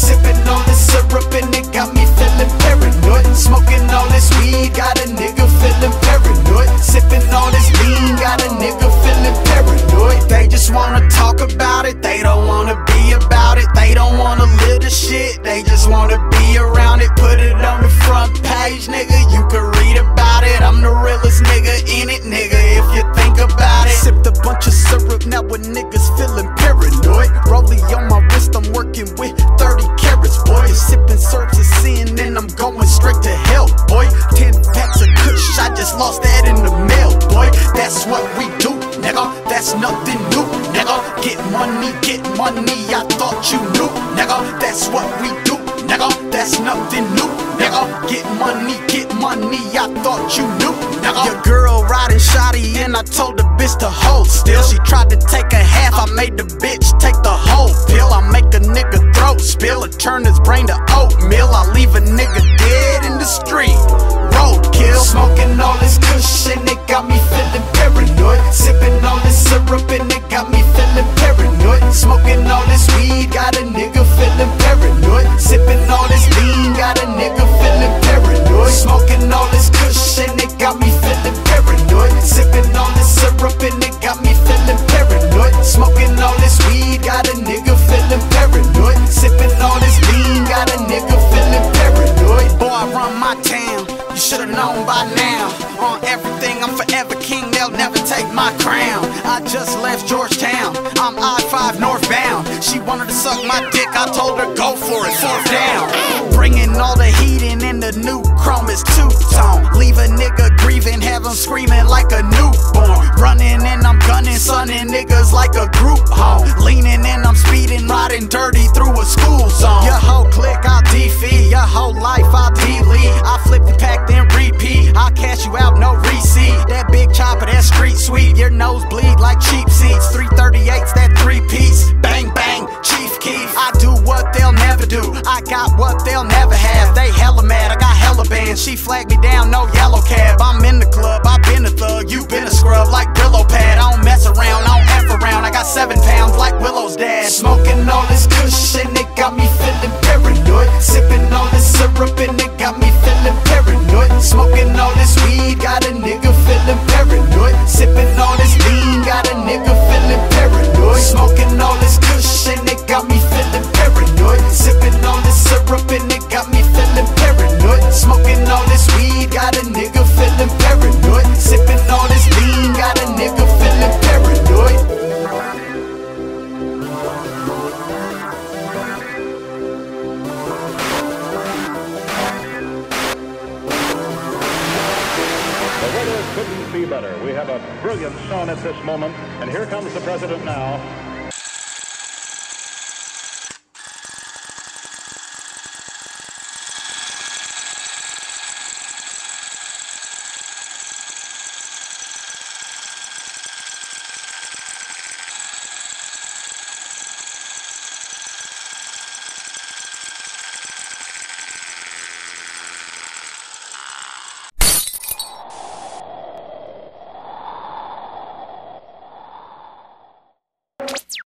Sipping on this syrup and it got me feeling paranoid. Smoking all this weed got a nigga feeling paranoid. Sipping all this lean got a nigga feeling paranoid. They just wanna talk about it, they don't wanna be about it. They don't wanna live the shit, they just wanna be around it. Put it on the front page, nigga, you can read about it. I'm the realest nigga in it, nigga, if you think about it. Sipped a bunch of syrup, now a nigga's feeling paranoid. Rollie on my wrist, I'm working with 30 carats, boy. Sipping syrup to sin, and I'm going straight to hell, boy. 10 packs of kush, I just lost that in the mail, boy. That's what we do, nigga, that's nothing new, nigga. Get money, I thought you knew, nigga. That's what we do, nigga, that's nothing new, nigga. Get money, I thought you knew, nigga. Your girl riding shoddy, and I told the bitch to hold still. She tried to take a half, I made the bitch take the whole pill. I make a nigga throat spill, I turn his brain to oatmeal. I leave a nigga dead in the street, roadkill. Smoking all this kush and it got me feeling paranoid. Sipping all this syrup and it got me feeling paranoid. Smoking all this weed got a nigga feeling paranoid. Sipping all this lean got a nigga feeling paranoid. Smoking all this kush and it got me feeling paranoid. Sipping all this syrup and it got me feeling paranoid. Smoking all this weed got a nigga feeling paranoid. Sipping all this lean got a nigga feeling paranoid. Boy, I run my town, you should've known by now. On everything, I'm forever king, they'll never take my crown. I just left Georgetown, I'm I-5 northbound. She wanted to suck my dick, I told her go for it, 4th down. Bringing all the heat in the new chrome is two-tone. Leave a nigga grieving, have him screaming like a newborn. Running and I'm gunning, sunning niggas like a group home. Leaning and I'm speeding, riding dirty through a school zone. Your whole clique, I'll defeat, your whole life, I'll delete. I flip the pack, then repeat, I cash you out, no receipt. That big chopper, that street sweet. Your nose bleed like cheap seats. 338's that 3-piece. Bang bang, Chief Keef. I do what they'll never do, I got what they'll never have. They hella mad, I got hella bands. She flagged me down, no yellow cab. I'm in the club, I been a thug, you been a scrub like Brillo pad. I don't mess around, I don't F around. I got 7 pounds like Willow's dad. Smoking all this kush and it got me feeling paranoid. Sipping all this syrup and it got me feeling paranoid. Smoking all this weed got a nigga feeling paranoid. Sipping all this lean got a nigga feeling paranoid. Smoking all this kush and it got me feeling paranoid. Sipping all this syrup and it got me feeling paranoid. Smoking all this weed got a nigga feeling paranoid. Sipping all this lean got a nigga feeling paranoid. Couldn't be better. We have a brilliant song at this moment, and here comes the president now.